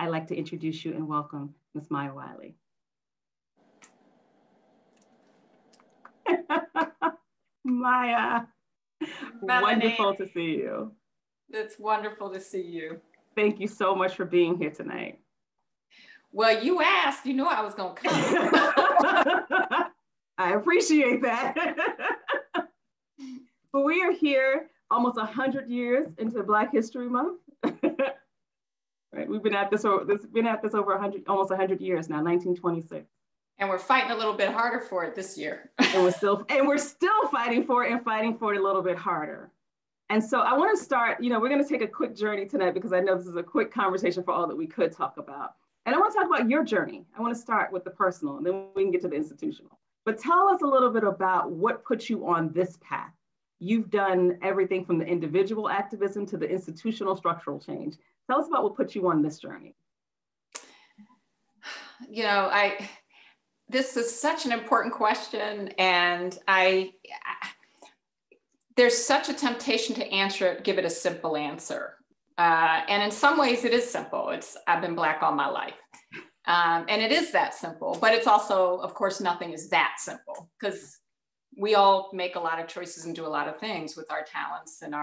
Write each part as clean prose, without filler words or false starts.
I'd like to introduce you and welcome Ms. Maya Wiley. Maya, Melanie, wonderful to see you. It's wonderful to see you. Thank you so much for being here tonight. Well, you asked, you knew I was going to come. I appreciate that. But we are here almost 100 years into Black History Month. Right, we've been at this over 100, almost 100 years now, 1926. And we're fighting a little bit harder for it this year. and we're still fighting for it and fighting for it a little bit harder. And so I want to start, you know, we're going to take a quick journey tonight because I know this is a quick conversation for all that we could talk about. And I want to talk about your journey. I want to start with the personal and then we can get to the institutional. But tell us a little bit about what put you on this path. You've done everything from the individual activism to the institutional structural change. Tell us about what put you on this journey. You know, this is such an important question, and there's such a temptation to answer it, give it a simple answer. And in some ways it is simple. I've been Black all my life. And it is that simple, but it's also, of course, nothing is that simple because we all make a lot of choices and do a lot of things with our talents and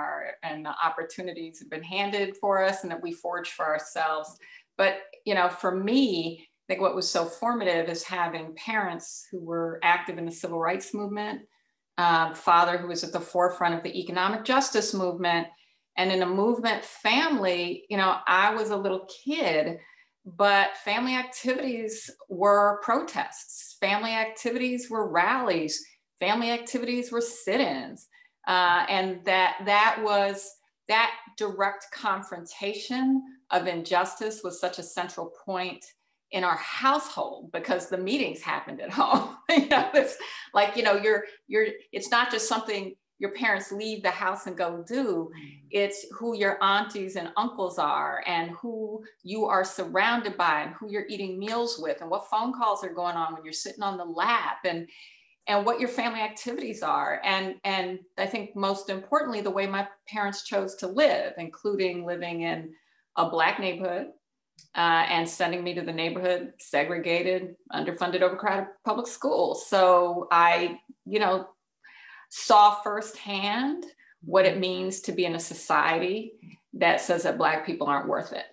the opportunities have been handed for us and that we forge for ourselves. But, you know, for me, I think what was so formative is having parents who were active in the civil rights movement, father who was at the forefront of the economic justice movement, and in a movement family, you know, I was a little kid, but family activities were protests. Family activities were rallies. Family activities were sit-ins. And that was, that direct confrontation of injustice was such a central point in our household because the meetings happened at home. You know, it's like, you know, it's not just something your parents leave the house and go do, it's who your aunties and uncles are and who you are surrounded by and who you're eating meals with and what phone calls are going on when you're sitting on the lap and what your family activities are. And I think most importantly, the way my parents chose to live, including living in a Black neighborhood and sending me to the neighborhood segregated, underfunded, overcrowded public school. So I, you know, saw firsthand what it means to be in a society that says that Black people aren't worth it.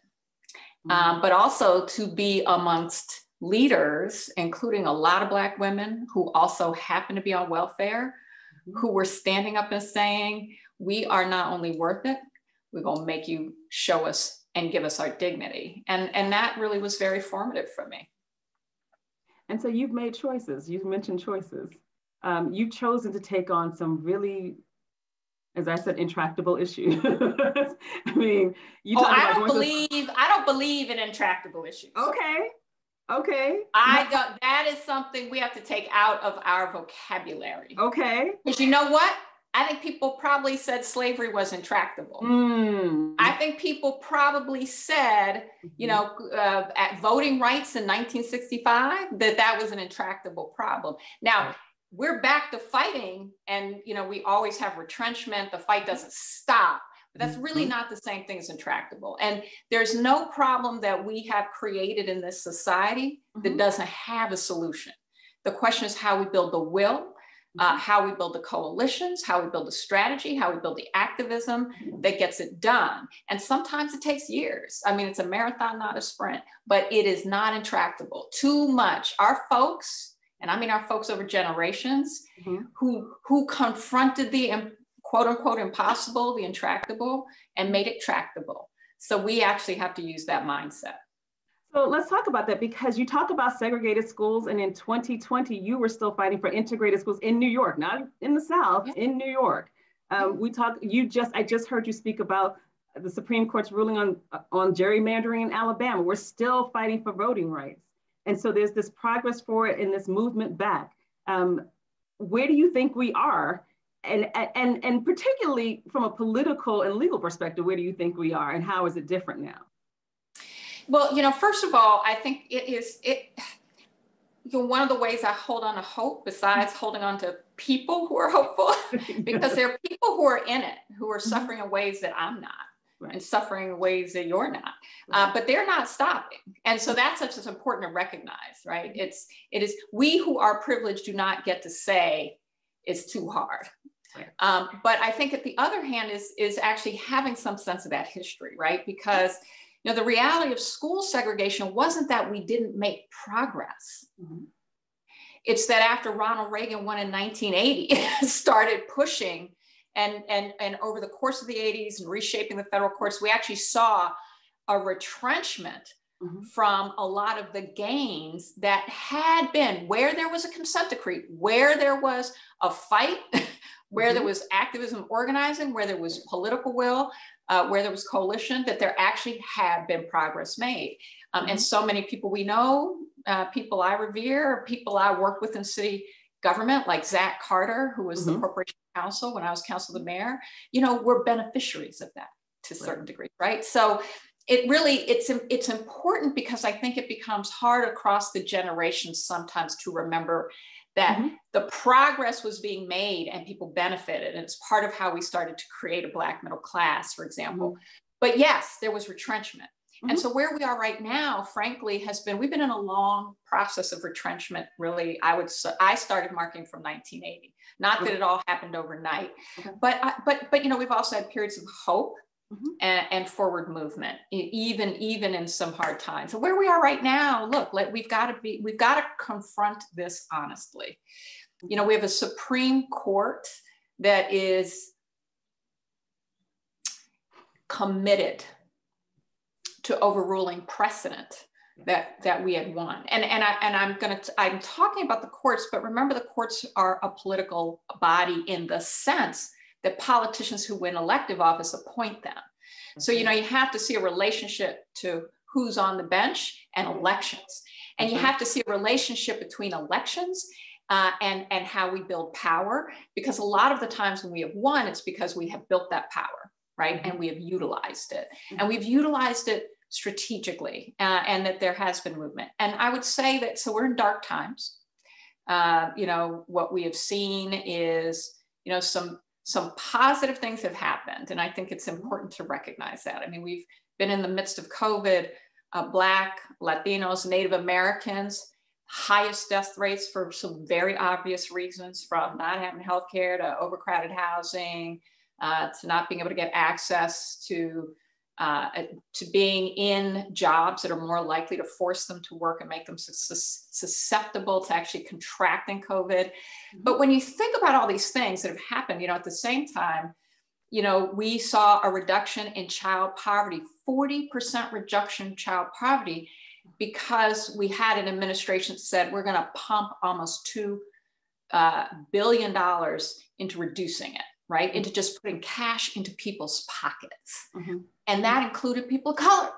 But also to be amongst leaders, including a lot of Black women who also happen to be on welfare, who were standing up and saying, we are not only worth it, we're going to make you show us and give us our dignity. And that really was very formative for me. And so you've made choices. You've mentioned choices. You've chosen to take on some really, as I said, intractable issues. I mean, you talk about I don't believe in intractable issues. Okay, okay. That is something we have to take out of our vocabulary. Okay. Because you know what? I think people probably said slavery was intractable. I think people probably said, you know, at voting rights in 1965, that was an intractable problem. Now, we're back to fighting and, you know, we always have retrenchment. The fight doesn't stop, but that's really not the same thing as intractable. And there's no problem that we have created in this society that doesn't have a solution. The question is how we build the will, how we build the coalitions, how we build the strategy, how we build the activism that gets it done. And sometimes it takes years. I mean, it's a marathon, not a sprint, but it is not intractable. Too much. Our folks, and I mean our folks over generations, who confronted the quote unquote impossible, the intractable, and made it tractable. So we actually have to use that mindset. So let's talk about that, because you talk about segregated schools, and in 2020, you were still fighting for integrated schools in New York, not in the South, in New York. I just heard you speak about the Supreme Court's ruling on gerrymandering in Alabama. We're still fighting for voting rights. And so there's this progress for it and this movement back. Where do you think we are? And particularly from a political and legal perspective, where do you think we are and how is it different now? Well, you know, first of all, I think you know, one of the ways I hold on to hope, besides holding on to people who are hopeful, because there are people who are in it, who are suffering in ways that I'm not. and suffering ways that you're not, but they're not stopping. And so that's such as important to recognize, right? It's, it is, we who are privileged do not get to say it's too hard. But I think at the other hand is actually having some sense of that history, right? Because, you know, the reality of school segregation wasn't that we didn't make progress. Mm-hmm. It's that after Ronald Reagan won in 1980, started pushing and over the course of the 80s and reshaping the federal courts, we actually saw a retrenchment mm-hmm. from a lot of the gains that had been where there was a consent decree, where there was a fight, where mm-hmm. there was activism organizing, where there was political will, where there was coalition, that there actually had been progress made. And so many people we know, people I revere, people I work with in city government, like Zach Carter, who was mm-hmm. the Corporation Counsel when I was Counsel to the Mayor, you know, we're beneficiaries of that to a certain degree, right? So it really, it's important because I think it becomes hard across the generations sometimes to remember that mm-hmm. the progress was being made and people benefited. And it's part of how we started to create a Black middle class, for example. Mm-hmm. But yes, there was retrenchment. Mm-hmm. And so where we are right now, frankly, has been, we've been in a long process of retrenchment, really. I started marking from 1980. Not mm-hmm. that it all happened overnight, mm-hmm. but you know, we've also had periods of hope mm-hmm. and forward movement, even in some hard times. So where we are right now, look, like we've got to confront this honestly. You know, we have a Supreme Court that is committed to overruling precedent that we had won, and I'm talking about the courts, but remember the courts are a political body in the sense that politicians who win elective office appoint them. Mm-hmm. So, you know, you have to see a relationship to who's on the bench and elections. And mm-hmm. you have to see a relationship between elections and how we build power, because a lot of the times when we have won, it's because we have built that power, right? Mm-hmm. And we have utilized it. Mm-hmm. And we've utilized it strategically, and that there has been movement. And I would say that, so we're in dark times. You know, what we have seen is, you know, some positive things have happened. And I think it's important to recognize that. I mean, we've been in the midst of COVID, Black, Latinos, Native Americans, highest death rates for some very obvious reasons, from not having healthcare to overcrowded housing, to not being able to get access to being in jobs that are more likely to force them to work and make them susceptible to actually contracting COVID. Mm-hmm. But when you think about all these things that have happened, you know, at the same time, you know, we saw a reduction in child poverty, 40% reduction in child poverty, because we had an administration that said, we're going to pump almost $2 billion into reducing it, right? Mm-hmm. Into just putting cash into people's pockets. Mm-hmm. And that included people of color,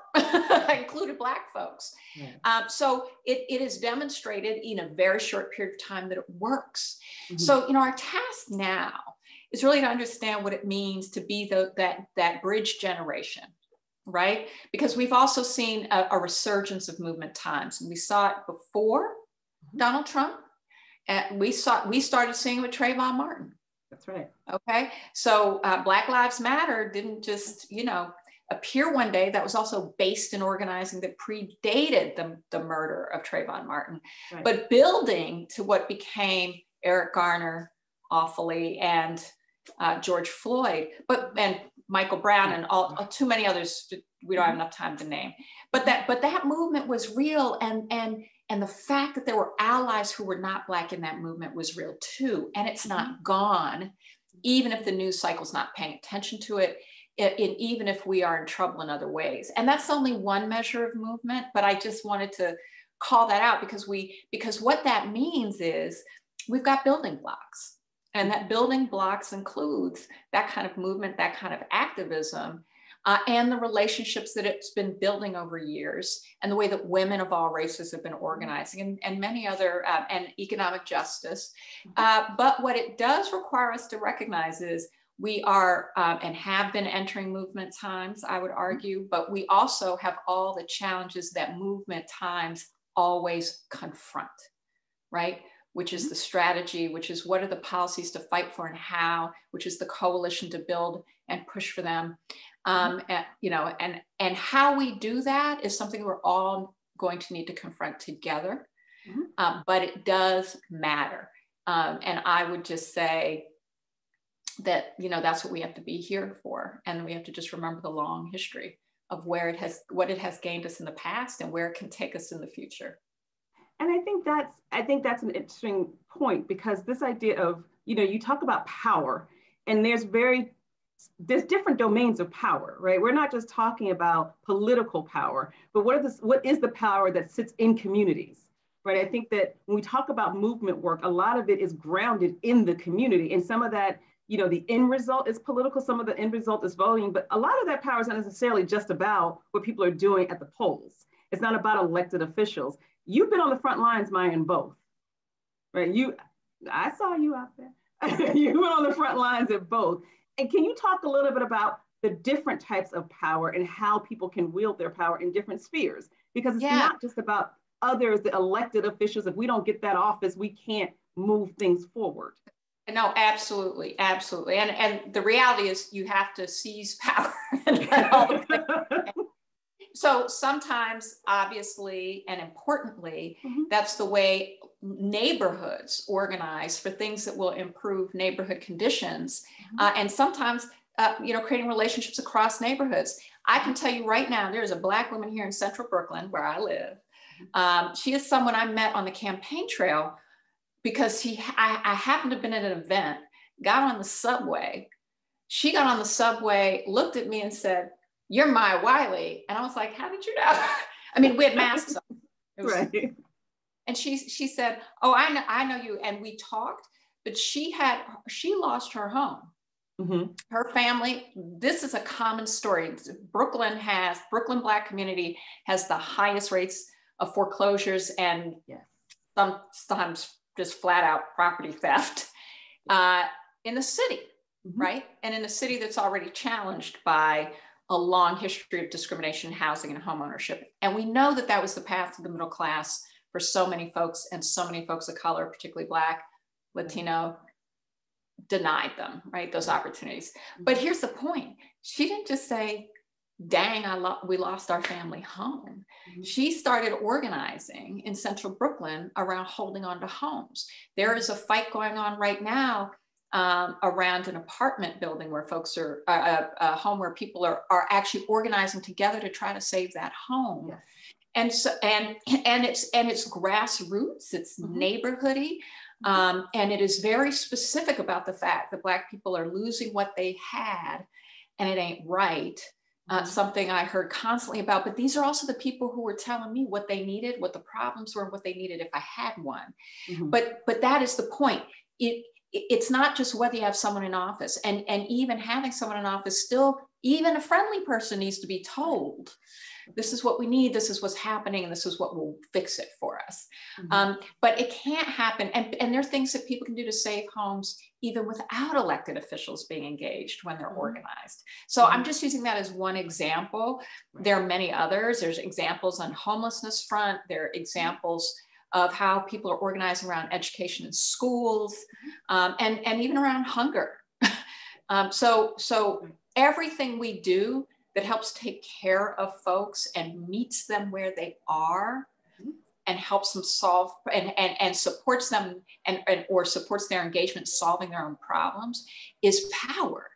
included Black folks. Yeah. So it is demonstrated in a very short period of time that it works. Mm-hmm. So, you know, our task now is really to understand what it means to be that bridge generation, right? Because we've also seen a resurgence of movement times. And we saw it before mm-hmm. Donald Trump. And we started seeing it with Trayvon Martin. That's right. Okay. So Black Lives Matter didn't just, you know, appear one day. That was also based in organizing that predated the murder of Trayvon Martin, right. But building to what became Eric Garner, awfully, and George Floyd, and Michael Brown, and too many others. We don't have enough time to name. But that movement was real, and the fact that there were allies who were not Black in that movement was real too. And it's not gone, even if the news cycle's not paying attention to it, and even if we are in trouble in other ways. And that's only one measure of movement, but I just wanted to call that out because what that means is we've got building blocks, and that building blocks includes that kind of movement, that kind of activism, and the relationships that it's been building over years, and the way that women of all races have been organizing, and many other, and economic justice. But what it does require us to recognize is we are, and have been entering movement times, I would argue, but we also have all the challenges that movement times always confront, right? Which is the strategy, which is what are the policies to fight for and how, which is the coalition to build and push for them. And how we do that is something we're all going to need to confront together. Mm-hmm. But it does matter. And I would just say that, you know, that's what we have to be here for. And we have to just remember the long history of where it has, what it has gained us in the past and where it can take us in the future. And I think that's an interesting point, because this idea of, you know, you talk about power, and there's different domains of power, right? We're not just talking about political power, but what is the power that sits in communities, right? I think that when we talk about movement work, a lot of it is grounded in the community, and some of that, you know, the end result is political, some of the end result is voting, but a lot of that power is not necessarily just about what people are doing at the polls. It's not about elected officials. You've been on the front lines, Maya, in both, right? I saw you out there. You were on the front lines at both. And can you talk a little bit about the different types of power and how people can wield their power in different spheres? Because it's not just about others, the elected officials. If we don't get that office, we can't move things forward. No, absolutely, absolutely. And the reality is you have to seize power. So sometimes, obviously, and importantly, mm-hmm. that's the way neighborhoods organize for things that will improve neighborhood conditions. Mm-hmm. And sometimes, you know, creating relationships across neighborhoods. I can tell you right now, there's a Black woman here in Central Brooklyn where I live. She is someone I met on the campaign trail because I happened to have been at an event, got on the subway. She got on the subway, looked at me and said, "You're Maya Wiley." And I was like, "How did you know?" I mean, we had masks on. Right. And she said, "Oh, I know you." And we talked, but she lost her home. Mm-hmm. Her family, this is a common story. Brooklyn Black community has the highest rates of foreclosures and sometimes just flat out property theft in the city, mm-hmm. right? And in a city that's already challenged by a long history of discrimination, housing, and homeownership. And we know that that was the path to the middle class for so many folks, and so many folks of color, particularly Black, Latino, denied them, right? Those opportunities. But here's the point. She didn't just say, "Dang, we lost our family home." Mm-hmm. She started organizing in Central Brooklyn around holding on to homes. There is a fight going on right now around an apartment building where folks are, a home where people are actually organizing together to try to save that home. Yes. And so, and it's grassroots, it's mm-hmm. neighborhoody, and it is very specific about the fact that Black people are losing what they had, and it ain't right. Something I heard constantly about, but these are also the people who were telling me what they needed, what the problems were, and what they needed if I had one. Mm-hmm. But that is the point. It's not just whether you have someone in office, and even having someone in office, still, even a friendly person needs to be told, this is what we need, this is what's happening, and this is what will fix it for us. Mm-hmm. But it can't happen. And there are things that people can do to save homes, even without elected officials being engaged when they're mm-hmm. organized. So mm-hmm. I'm just using that as one example. Right. There are many others. There's examples on homelessness front. There are examples of how people are organizing around education in schools, and even around hunger. So everything we do that helps take care of folks and meets them where they are, and helps them solve and supports them or supports their engagement solving their own problems, is power.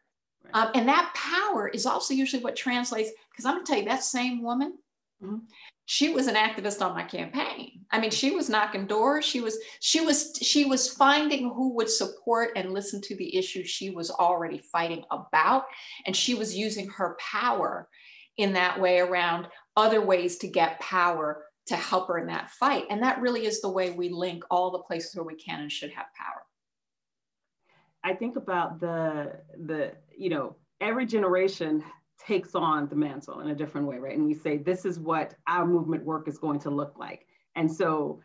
Right. And that power is also usually what translates, because I'm gonna tell you, that same woman, mm-hmm. she was an activist on my campaign. I mean, she was knocking doors. She was finding who would support and listen to the issue she was already fighting about. And she was using her power in that way around other ways to get power to help her in that fight. And that really is the way we link all the places where we can and should have power. I think about the you know, every generation takes on the mantle in a different way, right? And we say, this is what our movement work is going to look like. And so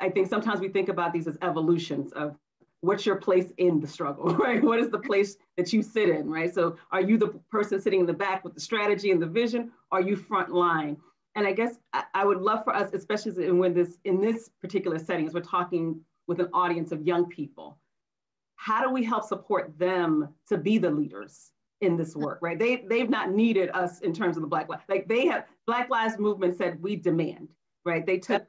I think sometimes we think about these as evolutions of what's your place in the struggle, right? What is the place that you sit in, right? So are you the person sitting in the back with the strategy and the vision? Are you front line? And I guess I would love for us, especially in this particular setting, as we're talking with an audience of young people, how do we help support them to be the leaders in this work, right? They've not needed us in terms of the Black Lives. Like they have, Black Lives Movement said, we demand, right? They took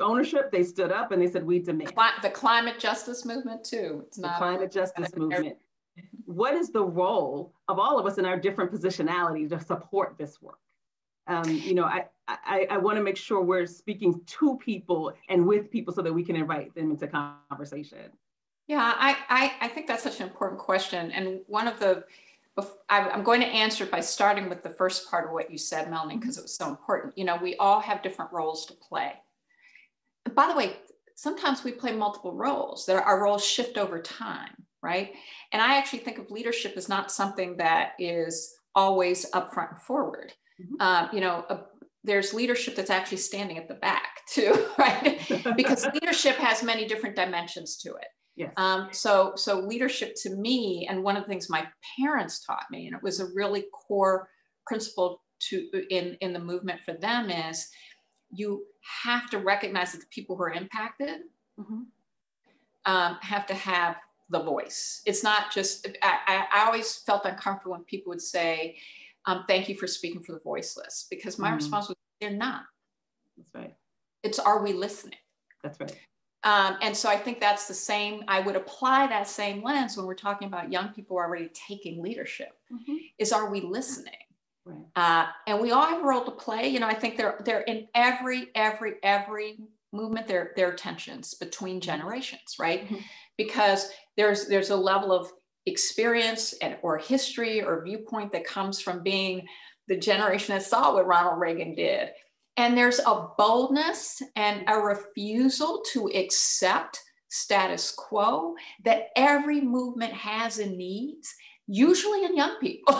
ownership, they stood up and they said, we demand. The climate justice movement too. It's not the climate justice movement. What is the role of all of us in our different positionality to support this work? I want to make sure we're speaking to people and with people so that we can invite them into conversation. Yeah, I think that's such an important question. And one of the, I'm going to answer by starting with the first part of what you said, Melanie, because it was so important. You know, we all have different roles to play. And by the way, sometimes we play multiple roles. Our roles shift over time, right? And I actually think of leadership as not something that is always upfront and forward. Mm-hmm. There's leadership that's actually standing at the back too, right? Because leadership has many different dimensions to it. Yes. So leadership to me, and one of the things my parents taught me, and it was a really core principle in the movement for them, is you have to recognize that the people who are impacted mm-hmm. Have to have the voice. It's not just, I always felt uncomfortable when people would say, thank you for speaking for the voiceless, because my response was, they're not. That's right. It's, are we listening? That's right. And so I think that's the same, I would apply that same lens when we're talking about young people already taking leadership, mm-hmm. is, are we listening? Right. And we all have a role to play. You know, I think they're in every movement, there are tensions between generations, right? Mm-hmm. Because there's a level of experience and or history or viewpoint that comes from being the generation that saw what Ronald Reagan did. And there's a boldness and a refusal to accept status quo that every movement has and needs, usually in young people,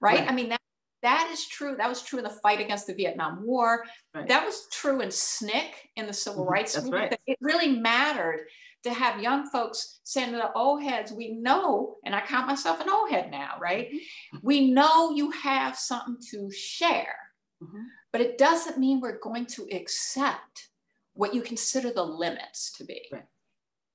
right? Right. I mean, that is true. That was true in the fight against the Vietnam War. Right. That was true in SNCC, in the Civil Rights Movement. Right. That it really mattered to have young folks saying to the old heads, we know, and I count myself an old head now, right? We know you have something to share, mm-hmm. but it doesn't mean we're going to accept what you consider the limits to be. Right.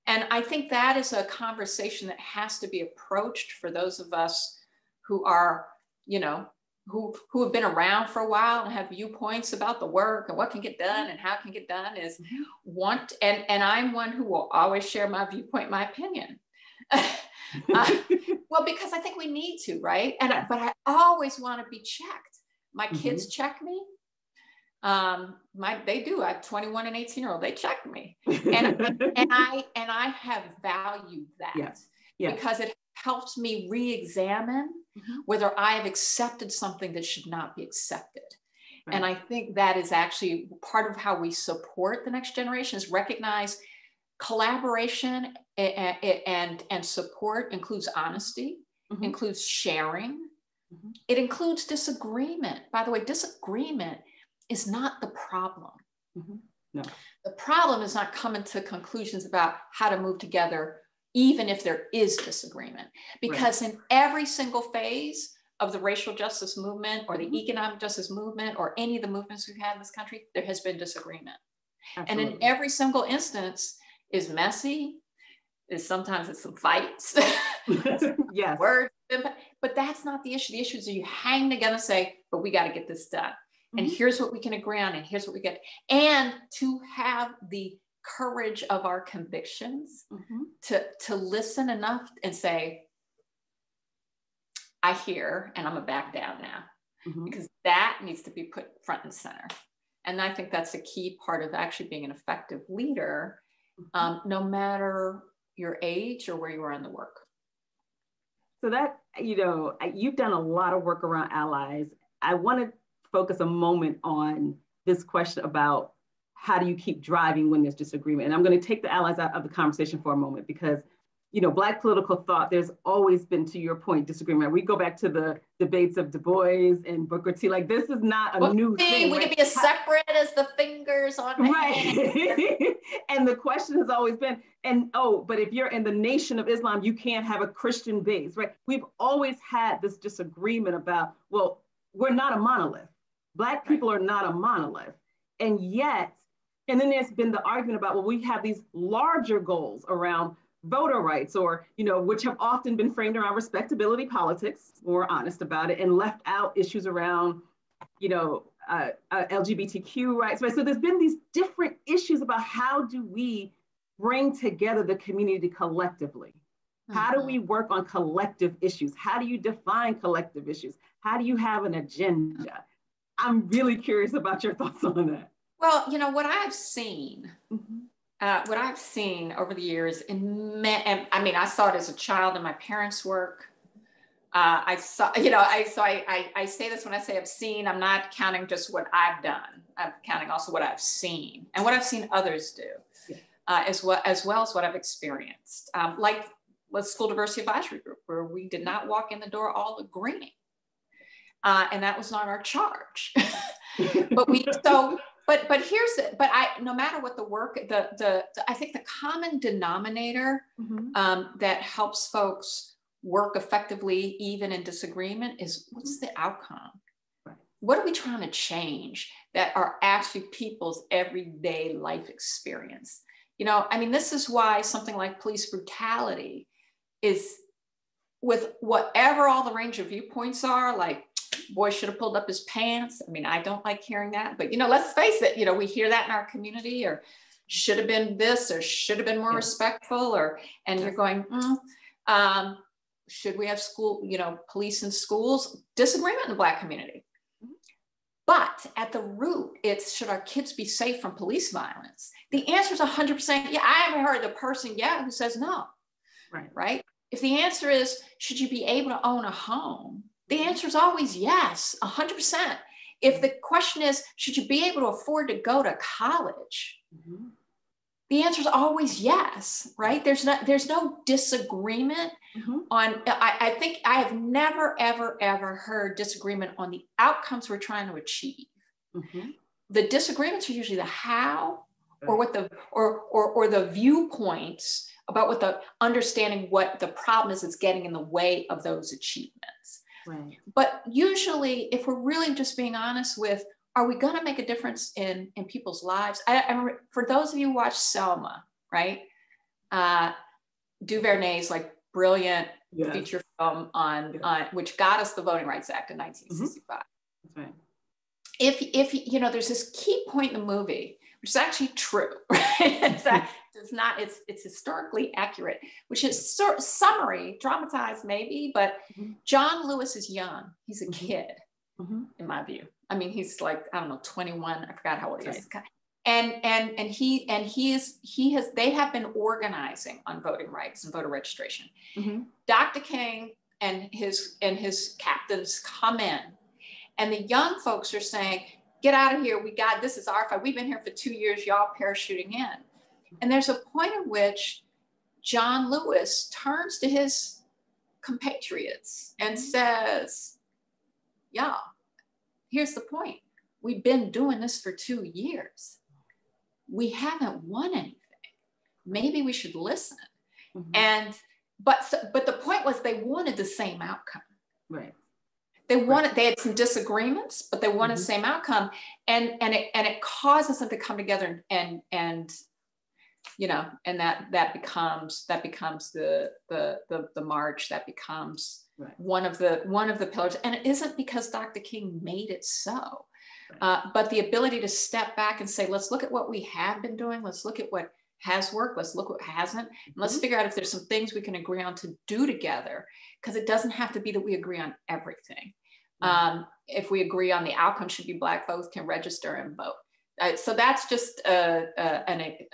And I think that is a conversation that has to be approached for those of us who are, you know, who have been around for a while and have viewpoints about the work and what can get done and how it can get done is want. And I'm one who will always share my viewpoint, my opinion. Well, because I think we need to, right? But I always want to be checked. My kids mm-hmm. check me. They do. I have 21 and 18-year-old. They check me, and I have valued that because it helps me re-examine mm-hmm. whether I have accepted something that should not be accepted. Right. And I think that is actually part of how we support the next generation, is recognize collaboration and support includes honesty, mm-hmm. includes sharing. Mm-hmm. It includes disagreement. By the way, disagreement is not the problem. Mm-hmm. No. The problem is not coming to conclusions about how to move together even if there is disagreement, because right. in every single phase of the racial justice movement or the mm-hmm. economic justice movement or any of the movements we've had in this country, there has been disagreement. Absolutely. And in every single instance is messy, is sometimes it's some fights, yes. words, but that's not the issue. The issue is you hang together and say, but we got to get this done. Mm-hmm. And here's what we can agree on, and here's what we get. And to have the courage of our convictions mm-hmm. to listen enough and say, I hear, and I'm gonna back down now, mm-hmm. because that needs to be put front and center. And I think that's a key part of actually being an effective leader, mm-hmm. No matter your age or where you are in the work. So that, you know, you've done a lot of work around allies. I want to focus a moment on this question about how do you keep driving when there's disagreement? And I'm going to take the allies out of the conversation for a moment because, you know, Black political thought, there's always been, to your point, disagreement. We go back to the debates of Du Bois and Booker T. Like, this is not a new thing. We right? can be as separate as the fingers on the right. hand. And the question has always been, but if you're in the Nation of Islam, you can't have a Christian base, right? We've always had this disagreement about, well, we're not a monolith. Black right. people are not a monolith. And yet, and then there's been the argument about, well, we have these larger goals around voter rights, or, you know, which have often been framed around respectability politics, we're honest about it, and left out issues around, you know, LGBTQ rights, right? So there's been these different issues about how do we bring together the community collectively? How do we work on collective issues? How do you define collective issues? How do you have an agenda? I'm really curious about your thoughts on that. Well, you know, what I've seen, over the years, and I saw it as a child in my parents' work. I say this when I say I've seen, I'm not counting just what I've done. I'm counting also what I've seen and what I've seen others do, as well as what I've experienced. Like the School Diversity Advisory Group, where we did not walk in the door all agreeing. And that was not our charge. No matter what the work, I think the common denominator that helps folks work effectively, even in disagreement, is what's the outcome? Right. What are we trying to change that are actually people's everyday life experience? You know, I mean, this is why something like police brutality is, with whatever all the range of viewpoints are, like, boy should have pulled up his pants. I mean, I don't like hearing that, but, you know, let's face it, you know, we hear that in our community, or should have been this, or should have been more respectful, or, and you're going, should we have school, you know, police in schools? Disagreement in the Black community. But at the root, it's, should our kids be safe from police violence? The answer is 100%. Yeah, I haven't heard the person yet who says no, right? If the answer is, should you be able to own a home? The answer is always yes, 100%. If the question is, should you be able to afford to go to college? Mm-hmm. The answer is always yes, right? There's no disagreement on, I think I have never, ever heard disagreement on the outcomes we're trying to achieve. Mm-hmm. The disagreements are usually the how, or what the, or the viewpoints about what the, understanding what the problem is that's getting in the way of those achievements. Right. But usually, if we're really just being honest with, are we going to make a difference in people's lives? I for those of you who watch Selma, right? DuVernay's like brilliant feature film on which got us the Voting Rights Act in 1965. Mm-hmm. Right. If you know, there's this key point in the movie, which is actually true. Right? It's historically accurate, which is summary, dramatized maybe, but John Lewis is young. He's a kid, in my view. I mean, he's like, I don't know, 21. I forgot how old he is. And they have been organizing on voting rights and voter registration. Dr. King and his captains come in, and the young folks are saying, get out of here. This is our fight. We've been here for 2 years, y'all parachuting in. And there's a point at which John Lewis turns to his compatriots and says, y'all, here's the point. We've been doing this for 2 years. We haven't won anything. Maybe we should listen. But the point was, they wanted the same outcome. Right. They had some disagreements, but they wanted the same outcome. And it causes them to come together and you know, and that becomes the march, that becomes one of the pillars. And it isn't because Dr. King made it so, but the ability to step back and say, let's look at what we have been doing. Let's look at what has worked. Let's look what hasn't. And let's figure out if there's some things we can agree on to do together, because it doesn't have to be that we agree on everything. If we agree on the outcome should be Black folks can register and vote. So that's just it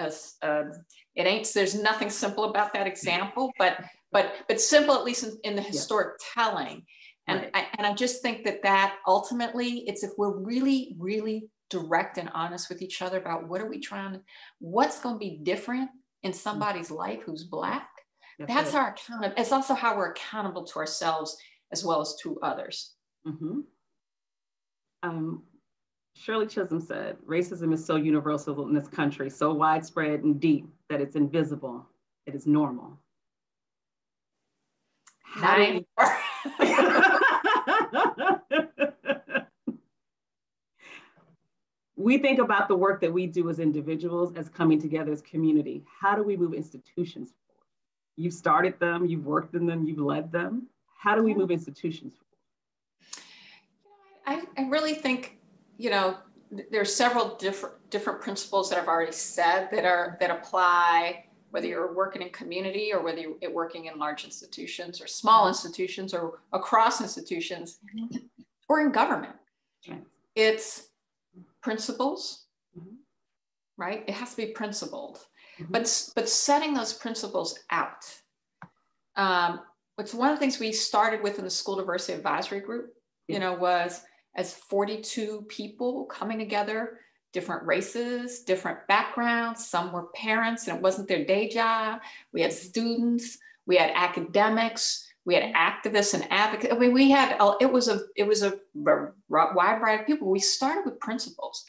ain't. There's nothing simple about that example, but simple at least in the historic telling, and I just think that ultimately it's, if we're really direct and honest with each other about what are we trying, what's going to be different in somebody's life who's Black, that's our accountability. It's also how we're accountable to ourselves as well as to others. Shirley Chisholm said, racism is so universal in this country, so widespread and deep that it's invisible. It is normal. We think about the work that we do as individuals as coming together as community. How do we move institutions forward? You've started them, you've worked in them, you've led them. How do we move institutions forward? I really think, you know, there's several different principles that I've already said that apply, whether you're working in community or whether you're working in large institutions or small institutions or across institutions or in government. It's principles, right? It has to be principled. But setting those principles out. It's one of the things we started with in the School Diversity Advisory Group, you know, was as 42 people coming together, different races, different backgrounds. Some were parents and it wasn't their day job. We had students, we had academics, we had activists and advocates. I mean, we had, it was a wide variety of people. We started with principles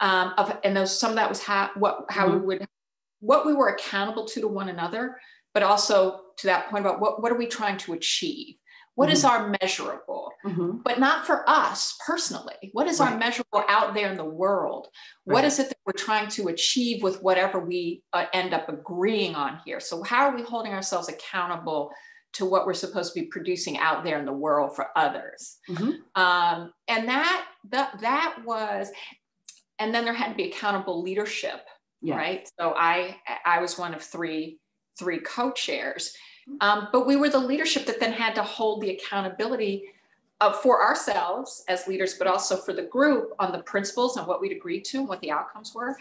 some of that was what we were accountable to one another, but also to that point about what are we trying to achieve? What is our measurable, but not for us personally? What is our measurable out there in the world? What is it that we're trying to achieve with whatever we end up agreeing on here? So how are we holding ourselves accountable to what we're supposed to be producing out there in the world for others? And that was, and then there had to be accountable leadership. Right. So I was one of three co-chairs, but we were the leadership that then had to hold the accountability for ourselves as leaders, but also for the group on the principles and what we'd agreed to and what the outcomes were.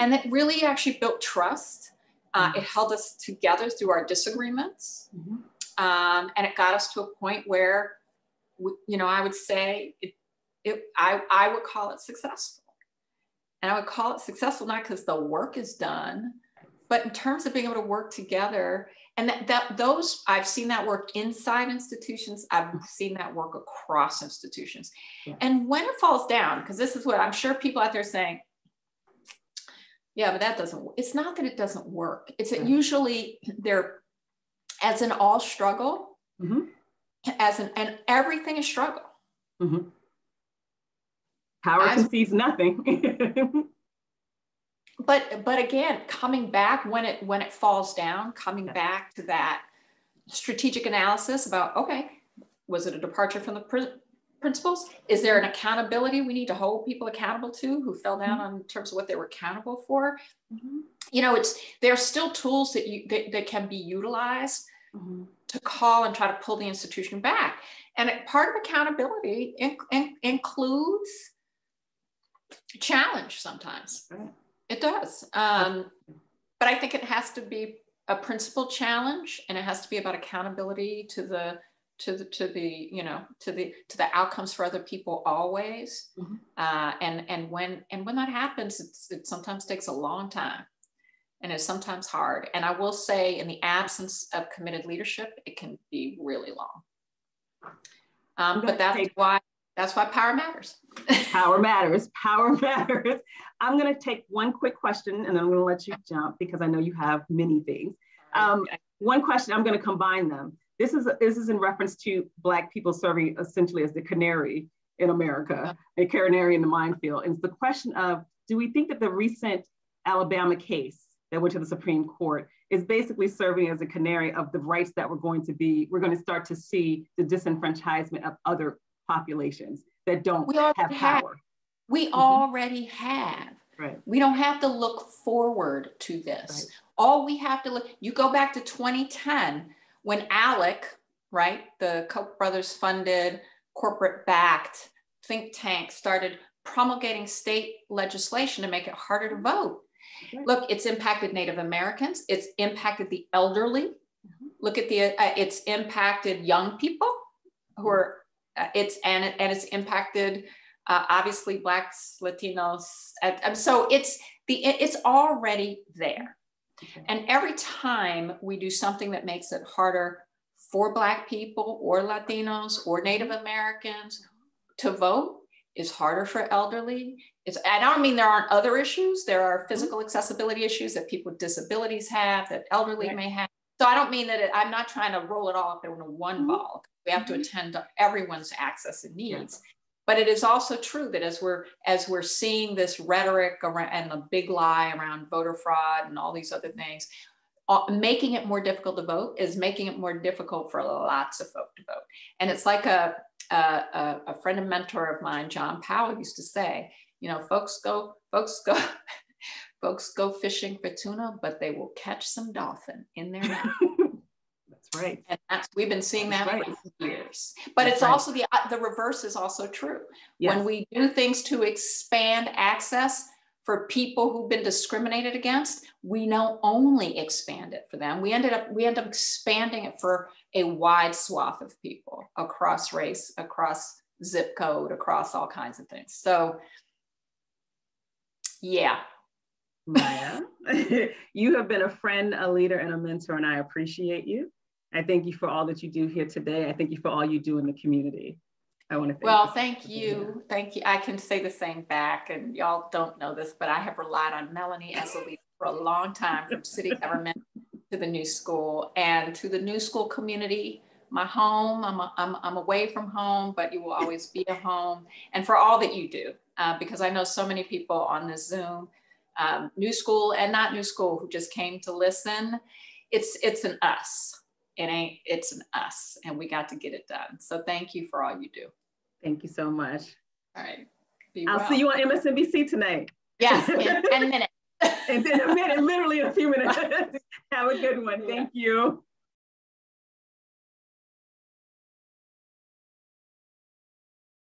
And that really actually built trust. It held us together through our disagreements. And it got us to a point where, you know, I would say, I would call it successful. And I would call it successful, not because the work is done, but in terms of being able to work together. And those, I've seen that work inside institutions. I've seen that work across institutions. And when it falls down, because this is what I'm sure people out there are saying, yeah, but that doesn't work. It's not that it doesn't work. It's that usually they're, as in all struggle, and everything is struggle. Power concedes nothing. but again, coming back when it falls down, coming back to that strategic analysis about, okay, was it a departure from the principles? Is there an accountability we need to hold people accountable to who fell down on in terms of what they were accountable for? You know, there are still tools that can be utilized to call and try to pull the institution back. And part of accountability includes challenge sometimes. It does. But I think it has to be a principled challenge, and it has to be about accountability to the outcomes for other people always. And when that happens, it sometimes takes a long time, and it's sometimes hard. And I will say, in the absence of committed leadership, it can be really long. But that's why power matters. Power matters. Power matters. I'm going to take one quick question, and I'm going to let you jump because I know you have many things. One question. I'm going to combine them. This is in reference to Black people serving essentially as the canary in America, a canary in the minefield. And it's the question of, do we think that the recent Alabama case that went to the Supreme Court is basically serving as a canary of the rights that we're going to start to see the disenfranchisement of other populations that don't have power? We already have. Right. We don't have to look forward to this. Right. All we have to look, you go back to 2010 when ALEC, right, the Koch brothers funded, corporate-backed think tank started promulgating state legislation to make it harder to vote. Look, it's impacted Native Americans. It's impacted the elderly. Look at it's impacted young people who are, it's impacted obviously Blacks, Latinos. So it's already there. And every time we do something that makes it harder for Black people or Latinos or Native Americans to vote, is harder for elderly. I don't mean there aren't other issues. There are physical accessibility issues that people with disabilities have, that elderly may have. So I don't mean that I'm not trying to roll it all up in one ball. We have to attend to everyone's access and needs. But it is also true that as we're seeing this rhetoric around, and the big lie around voter fraud and all these other things, making it more difficult to vote is making it more difficult for lots of folk to vote. And it's like a friend and mentor of mine, John Powell, used to say, you know, folks go fishing for tuna, but they will catch some dolphin in their mouth. That's right. And that's, we've been seeing that for years. But that's also the reverse is also true. Yes. When we do things to expand access for people who've been discriminated against, we not only expand it for them, we end up expanding it for a wide swath of people across race, across zip code, across all kinds of things. So, yeah. Maya, you have been a friend, a leader, and a mentor, and I appreciate you. I thank you for all that you do here today. I thank you for all you do in the community. I want to thank you. Thank you. Thank you. I can say the same back, and y'all don't know this, but I have relied on Melanie as a leader for a long time, from city government to the New School and to the New School community, my home. I'm away from home, but you will always be at home, and for all that you do, because I know so many people on this Zoom, New School and not New School, who just came to listen. It's an us. It's an us, and we got to get it done. So thank you for all you do. Thank you so much. All right. I'll see you on MSNBC tonight. Yes, in 10 minutes. In a minute, literally a few minutes. Have a good one. Yeah. Thank you.